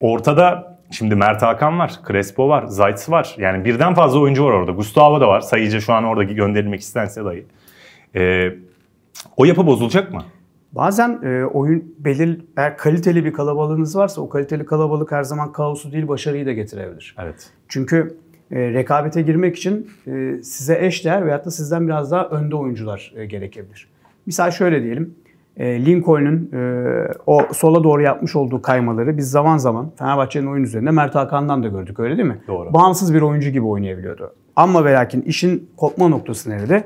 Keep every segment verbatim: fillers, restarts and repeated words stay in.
Ortada şimdi Mert Hakan var, Crespo var, Zaytsev var. Yani birden fazla oyuncu var orada. Gustavo da var. Sayıca şu an orada gönderilmek istense dahi. Ee, o yapı bozulacak mı? Bazen e, oyun belir, eğer kaliteli bir kalabalığınız varsa o kaliteli kalabalık her zaman kaosu değil başarıyı da getirebilir. Evet. Çünkü e, rekabete girmek için e, size eşdeğer veyahut da sizden biraz daha önde oyuncular e, gerekebilir. Misal şöyle diyelim. E, Lincoln'un e, o sola doğru yapmış olduğu kaymaları biz zaman zaman Fenerbahçe'nin oyun üzerinde Mert Hakan'dan da gördük, öyle değil mi? Doğru. Bağımsız bir oyuncu gibi oynayabiliyordu. Ama ve lakin işin kopma noktası nerede?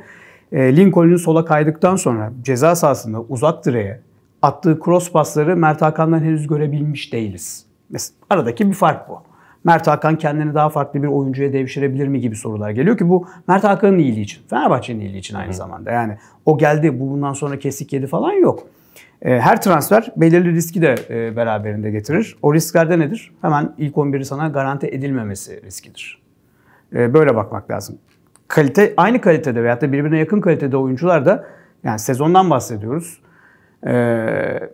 Lincoln'un sola kaydıktan sonra ceza sahasında uzak direğe attığı cross pasları Mert Hakan'dan henüz görebilmiş değiliz. Mesela aradaki bir fark bu. Mert Hakan kendini daha farklı bir oyuncuya devşirebilir mi gibi sorular geliyor ki bu Mert Hakan'ın iyiliği için, Fenerbahçe'nin iyiliği için aynı Hı. zamanda. Yani o geldi, bu bundan sonra kesik yedi falan yok. Her transfer belirli riski de beraberinde getirir. O risklerde nedir? Hemen ilk on biri sana garanti edilmemesi riskidir. Böyle bakmak lazım. Kalite, aynı kalitede veyahut da birbirine yakın kalitede oyuncular da, yani sezondan bahsediyoruz. Ee,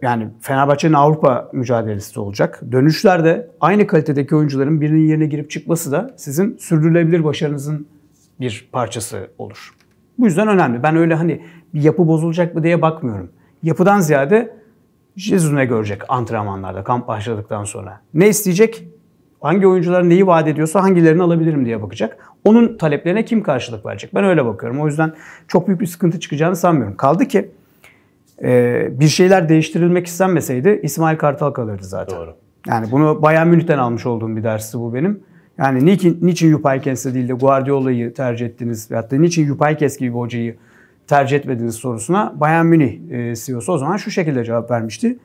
yani Fenerbahçe'nin Avrupa mücadelesi olacak. Dönüşlerde aynı kalitedeki oyuncuların birinin yerine girip çıkması da sizin sürdürülebilir başarınızın bir parçası olur. Bu yüzden önemli. Ben öyle hani bir yapı bozulacak mı diye bakmıyorum. Yapıdan ziyade Jesus ne görecek antrenmanlarda, kamp başladıktan sonra? Ne isteyecek? Hangi oyuncuların neyi vaat ediyorsa hangilerini alabilirim diye bakacak. Onun taleplerine kim karşılık verecek? Ben öyle bakıyorum. O yüzden çok büyük bir sıkıntı çıkacağını sanmıyorum. Kaldı ki bir şeyler değiştirilmek istenmeseydi İsmail Kartal kalırdı zaten. Doğru. Yani bunu Bayern Münih'ten almış olduğum bir dersi bu benim. Yani niçin, niçin Yupaykes'e değil de Guardiola'yı tercih ettiniz? Veyahut da niçin Yupaykes gibi bir hocayı tercih etmediniz sorusuna Bayern Münih C E O'su o zaman şu şekilde cevap vermişti.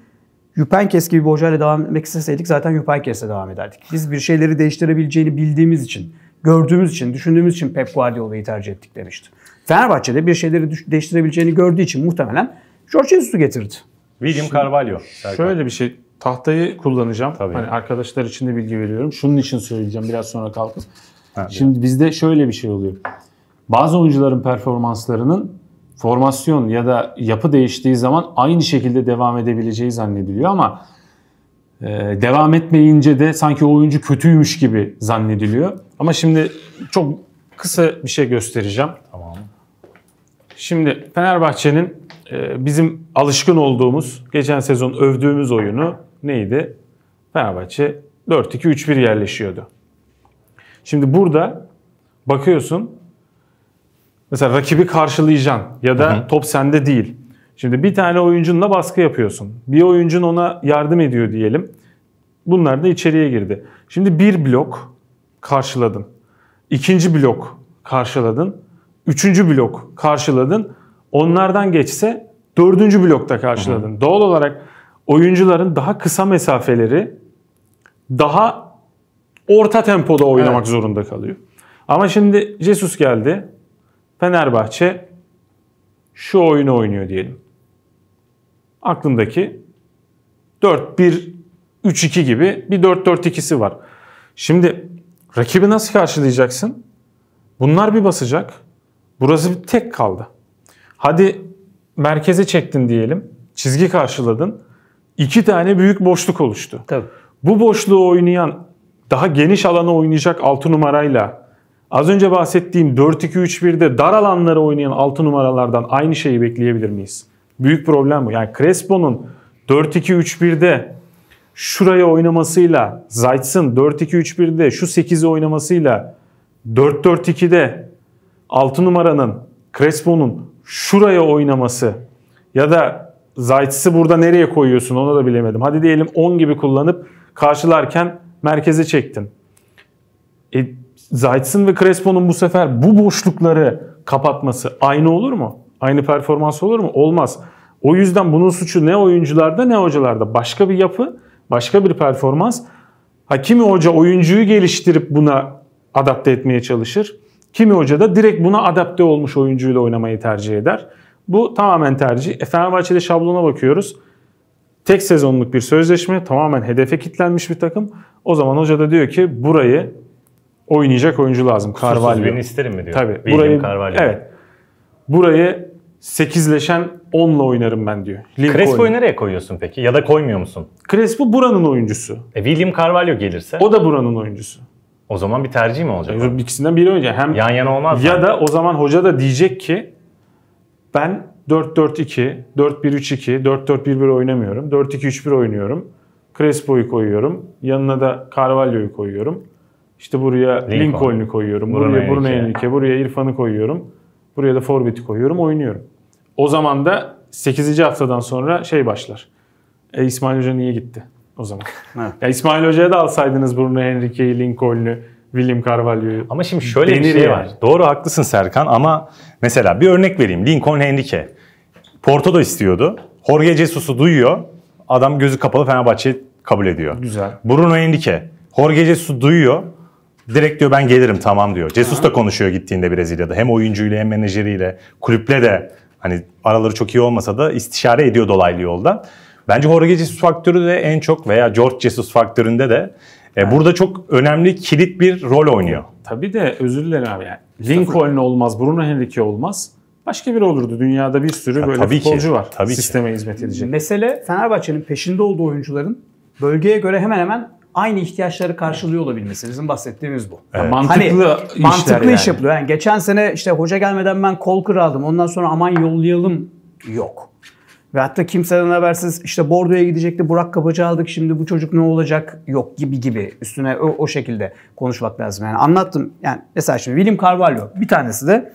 Yupaykes gibi bir hocayla devam etmek isteseydik zaten Yupaykes'e devam ederdik. Biz bir şeyleri değiştirebileceğini bildiğimiz için, gördüğümüz için, düşündüğümüz için Pep Guardiola'yı tercih ettik demişti. Fenerbahçe'de bir şeyleri değiştirebileceğini gördüğü için muhtemelen Jorge Jesus'u getirdi. William Carvalho. Serkan. Şöyle bir şey, tahtayı kullanacağım. Tabii. Hani arkadaşlar için de bilgi veriyorum. Şunun için söyleyeceğim, biraz sonra kalkıp. Evet. Şimdi bizde şöyle bir şey oluyor. Bazı oyuncuların performanslarının formasyon ya da yapı değiştiği zaman aynı şekilde devam edebileceği zannediliyor ama e, devam etmeyince de sanki o oyuncu kötüymüş gibi zannediliyor. Ama şimdi çok kısa bir şey göstereceğim. Tamam. Şimdi Fenerbahçe'nin e, bizim alışkın olduğumuz, geçen sezon övdüğümüz oyunu neydi? Fenerbahçe dört iki üç bir yerleşiyordu. Şimdi burada bakıyorsun. Mesela rakibi karşılayacaksın ya da hı hı. top sende değil. Şimdi bir tane oyuncunla baskı yapıyorsun. Bir oyuncun ona yardım ediyor diyelim. Bunlar da içeriye girdi. Şimdi bir blok karşıladın. İkinci blok karşıladın. Üçüncü blok karşıladın. Onlardan geçse dördüncü blokta karşıladın. Hı hı. Doğal olarak oyuncuların daha kısa mesafeleri daha orta tempoda oynamak evet. zorunda kalıyor. Ama şimdi Jesus geldi. Fenerbahçe şu oyunu oynuyor diyelim. Aklındaki dört bir üç iki gibi bir dört dört ikisi var. Şimdi rakibi nasıl karşılayacaksın? Bunlar bir basacak. Burası bir tek kaldı. Hadi merkeze çektin diyelim. Çizgi karşıladın. İki tane büyük boşluk oluştu. Tabii. Bu boşluğu oynayan daha geniş alana oynayacak altı numarayla az önce bahsettiğim dört iki üç bir'de dar alanlara oynayan altı numaralardan aynı şeyi bekleyebilir miyiz? Büyük problem bu. Yani Crespo'nun dört iki üç bir'de şuraya oynamasıyla, Zayt's'ın dört iki üç bir'de şu sekizi oynamasıyla, dört dört iki'de altı numaranın, Crespo'nun şuraya oynaması ya da Zayt's'i burada nereye koyuyorsun onu da bilemedim. Hadi diyelim on gibi kullanıp karşılarken merkeze çektin. E, Zaytsev ve Crespo'nun bu sefer bu boşlukları kapatması aynı olur mu? Aynı performans olur mu? Olmaz. O yüzden bunun suçu ne oyuncularda ne hocalarda. Başka bir yapı, başka bir performans. Ha, kimi hoca oyuncuyu geliştirip buna adapte etmeye çalışır. Kimi hoca da direkt buna adapte olmuş oyuncuyla oynamayı tercih eder. Bu tamamen tercih. E, Fenerbahçe'de şablona bakıyoruz. Tek sezonluk bir sözleşme, tamamen hedefe kilitlenmiş bir takım. O zaman hoca da diyor ki burayı oynayacak oyuncu lazım. Carvalho. Susuz birini isterim mi diyor. Tabii. William Carvalho. Evet. Burayı sekizleşen onla oynarım ben diyor. Lincoln. Crespo'yu nereye koyuyorsun peki? Ya da koymuyor musun? Crespo buranın oyuncusu. E, William Carvalho gelirse? O da buranın oyuncusu. O zaman bir tercih mi olacak? Yani ikisinden biri oynayacak. Hem yan yana olmaz. Ya yani. Da o zaman hoca da diyecek ki ben dört dört iki, dört bir üç iki, dört dört bir bir oynamıyorum. dört iki üç bir oynuyorum. Crespo'yu koyuyorum. Yanına da Carvalho'yu koyuyorum. İşte buraya Lincoln'u koyuyorum. Bruno buraya Bruno Henrique, buraya İrfan'ı koyuyorum. Buraya da forveti koyuyorum, oynuyorum. O zaman da sekizinci haftadan sonra şey başlar. E İsmail Hoca niye gitti o zaman? Ya İsmail Hoca'ya da alsaydınız Bruno Henrique'yi, Lincoln'u, William Carvalho'yu. Ama şimdi şöyle bir şey yani. Var. Doğru, haklısın Serkan ama mesela bir örnek vereyim. Lincoln Henrique. Porto da istiyordu. Jorge Jesus'u duyuyor. Adam gözü kapalı Fenerbahçe'yi kabul ediyor. Güzel. Bruno Henrique. Jorge Jesus'u duyuyor. Direkt diyor ben gelirim tamam diyor. Jesus da konuşuyor gittiğinde Brezilya'da. Hem oyuncuyla hem menajeriyle. Kulüple de hani araları çok iyi olmasa da istişare ediyor dolaylı yolda. Bence Jorge Jesus faktörü de en çok veya Jorge Jesus faktöründe de e, burada çok önemli kilit bir rol oynuyor. Tabii de özür dilerim abi. Yani Lincoln olmaz, Bruno Henrique olmaz. Başka biri olurdu. Dünyada bir sürü ha, böyle futbolcu ki, var. Tabii sisteme ki. Hizmet edecek. Mesele Fenerbahçe'nin peşinde olduğu oyuncuların bölgeye göre hemen hemen aynı ihtiyaçları karşılıyor olabilmesi. Bizim bahsettiğimiz bu. Evet. Mantıklı, hani, mantıklı yani. iş yapılıyor. Yani geçen sene işte hoca gelmeden ben kol kıraldım. Ondan sonra aman yollayalım yok. Ve hatta kimseden habersiz işte Bordo'ya gidecekti. Burak Kapıcı aldık. Şimdi bu çocuk ne olacak? Yok gibi gibi. Üstüne o, o şekilde konuşmak lazım. Yani anlattım. Yani mesela şimdi William Carvalho bir tanesi de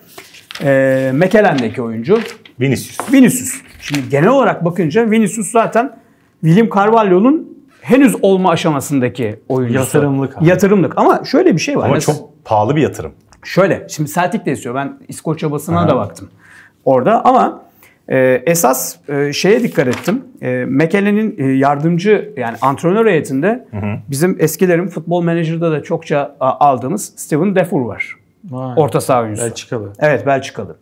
e, Mekelen'deki oyuncu. Vinicius. Vinicius. Şimdi genel olarak bakınca Vinicius zaten William Carvalho'nun henüz olma aşamasındaki oyuncusu. Yatırımlık. Abi. Yatırımlık. Ama şöyle bir şey var. Ama mesela, çok pahalı bir yatırım. Şöyle. Şimdi Celtic de istiyor. Ben İskoçya basına ha. da baktım orada. Ama e, esas e, şeye dikkat ettim. E, Mekelen'in e, yardımcı yani antrenör heyetinde hı hı. bizim eskilerin futbol menajerinde de çokça a, aldığımız Steven Defour var. Vay. Orta saha oyuncusu. Belçikalı. Evet, Belçikalı.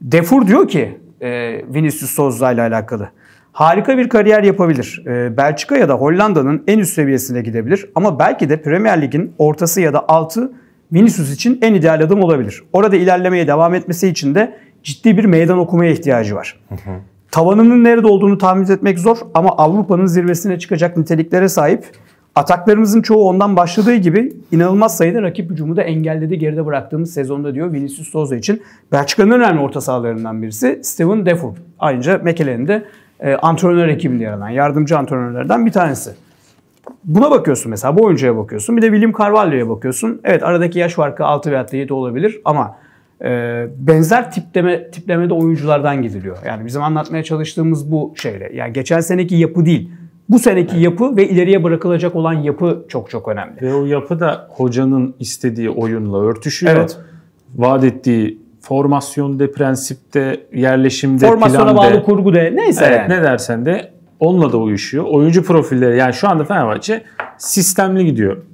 Defour diyor ki e, Vinicius Souza ile alakalı. Harika bir kariyer yapabilir. Belçika ya da Hollanda'nın en üst seviyesine gidebilir. Ama belki de Premier Lig'in ortası ya da altı Vinicius için en ideal adım olabilir. Orada ilerlemeye devam etmesi için de ciddi bir meydan okumaya ihtiyacı var. Hı hı. Tavanının nerede olduğunu tahmin etmek zor ama Avrupa'nın zirvesine çıkacak niteliklere sahip. Ataklarımızın çoğu ondan başladığı gibi inanılmaz sayıda rakip hücumu da engelledi geride bıraktığımız sezonda diyor Vinicius Souza için. Belçika'nın önemli orta sahalarından birisi Steven Defour. Ayrıca Mekelen'in de antrenör ekibinde yer alan yardımcı antrenörlerden bir tanesi. Buna bakıyorsun mesela, bu oyuncuya bakıyorsun. Bir de William Carvalho'ya bakıyorsun. Evet, aradaki yaş farkı altı veya yedi olabilir ama e, benzer tipleme tiplemede oyunculardan gidiliyor. Yani bizim anlatmaya çalıştığımız bu şeyle. Yani geçen seneki yapı değil. Bu seneki yapı ve ileriye bırakılacak olan yapı çok çok önemli. Ve o yapı da hocanın istediği oyunla örtüşüyor. Evet. Vaat ettiği formasyonda, prensipte, yerleşimde, formasyona planda, bağlı kurgu de neyse evet, yani. Ne dersen de onunla da uyuşuyor. Oyuncu profilleri yani şu anda Fenerbahçe sistemli gidiyor.